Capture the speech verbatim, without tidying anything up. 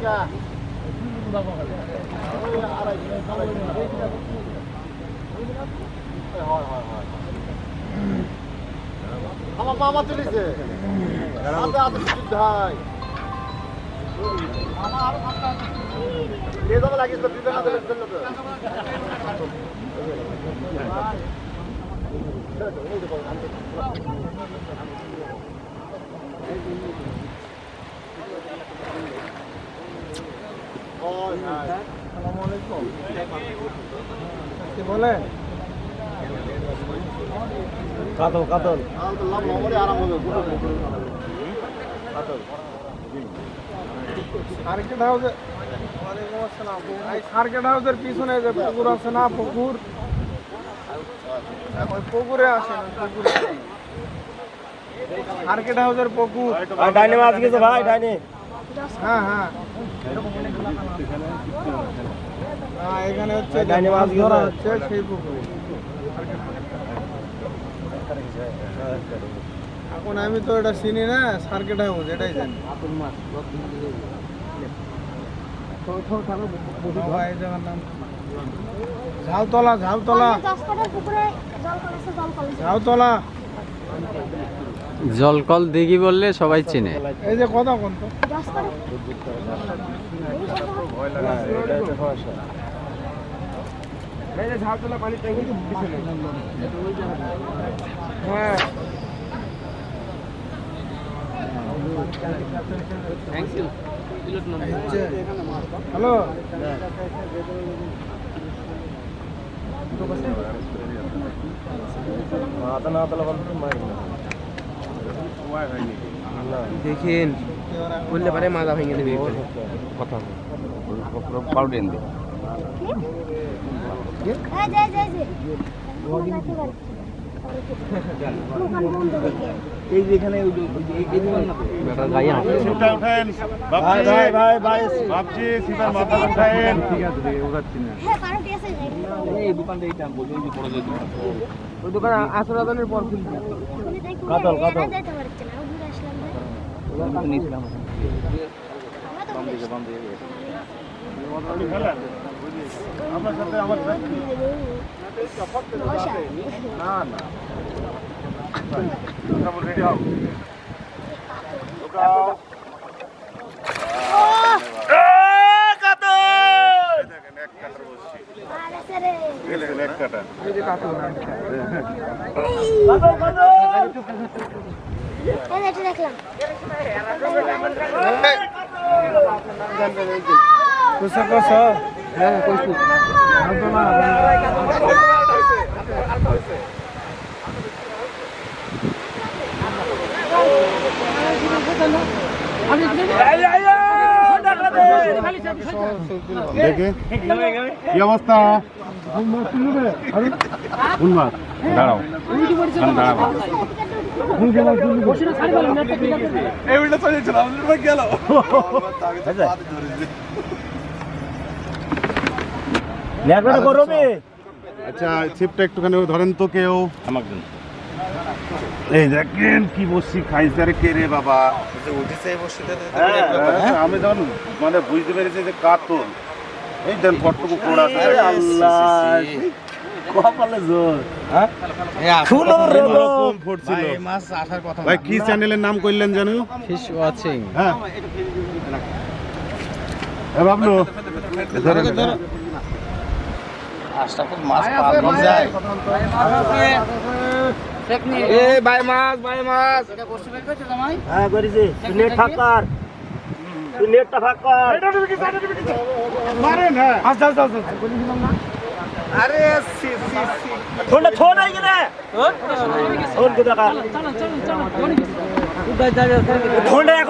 قاتل قاتل হারকেট হাউসের পিছনে যে পুকুর আছে না পুকুর ওই পুকুরে আসেন পুকুর হারকেট হাউসের পুকুর আর ডাইনে মাছ গেছে ভাই ডাইনে হ্যাঁ হ্যাঁ হ্যাঁ এখানে হচ্ছে ডাইনে মাছ গেছে হচ্ছে সেই পুকুর এখন আমি তো এটা চিনি না হারকেট হাউস এটাই জানি আতুল মাছ ঝাউতলা ঝাউতলা ঝাউতলা জলকল দিঘি বললে সবাই চেনে এই যে কথা কোন তো ঝাউতলা পানি ট্যাঙ্কি হ্যাঁ থ্যাংক ইউ हेलो देखिए बोलने बारे माता भाई ने कथा पाउडर दे जय जय जय এই যেখানে বেটা গায় আছে সেটা উঠায়েন ভাই ভাই ভাই ভাই বাপজি সিপার মাথা উঠায়েন ঠিক আছে রে ওরা চিনে হ্যাঁ পার্টি আছে এই দোকানটা এইটা বলি যে বড় যে দোকান ওই দোকান আসরাদানের পর খুলছে কাতল কাতল যেতে পারছে না ঘুরে আসলাম ভাই ওখানে নিছিলাম বন্ধ হয়ে বন্ধ হয়ে গেছে অলরেডি খেলা আমার সাথে আমার সাথে এটা করতে হবে না না আমরা রেডি হও লোকাও এ কাটো দেখেন এক কাটার বসছি আরে ছেড়ে গেল গেল এক কাটা এই যে কাটো না কাটো কাটো এই এটা দেখলাম কোসা কোসা হ্যাঁ কোসা আলতো না আলতো হইছে আচ্ছা ছিপটা একটুখানি ধরেন তো কেউ আমার জন্য এই দেখেন কি বসছি খাইসারে কেড়ে বাবা উঠেছে আমি ধরুন মানে বুঝতে পেরেছি যে কাতল এই দেন কটটুকু পোড়া ভাই কি চ্যানেলের নাম করলেন জানো ফিশ ওয়াচিং হ্যাঁ ভাবলো আজটা খুব মাছ পাওয়া যায় ए भाई मास भाई मास এটা বসে বের করতে জামাই হ্যাঁ করিছে নেট ঠাকার নেট ঠাকার এটা কি সাইডে দিবি মারে না আস যাও যাও আরে সি সি সি থোড়া থোড়া আই গরে ওর ওর কথা চল চল চল থোড়া দাঁড়া থোড়া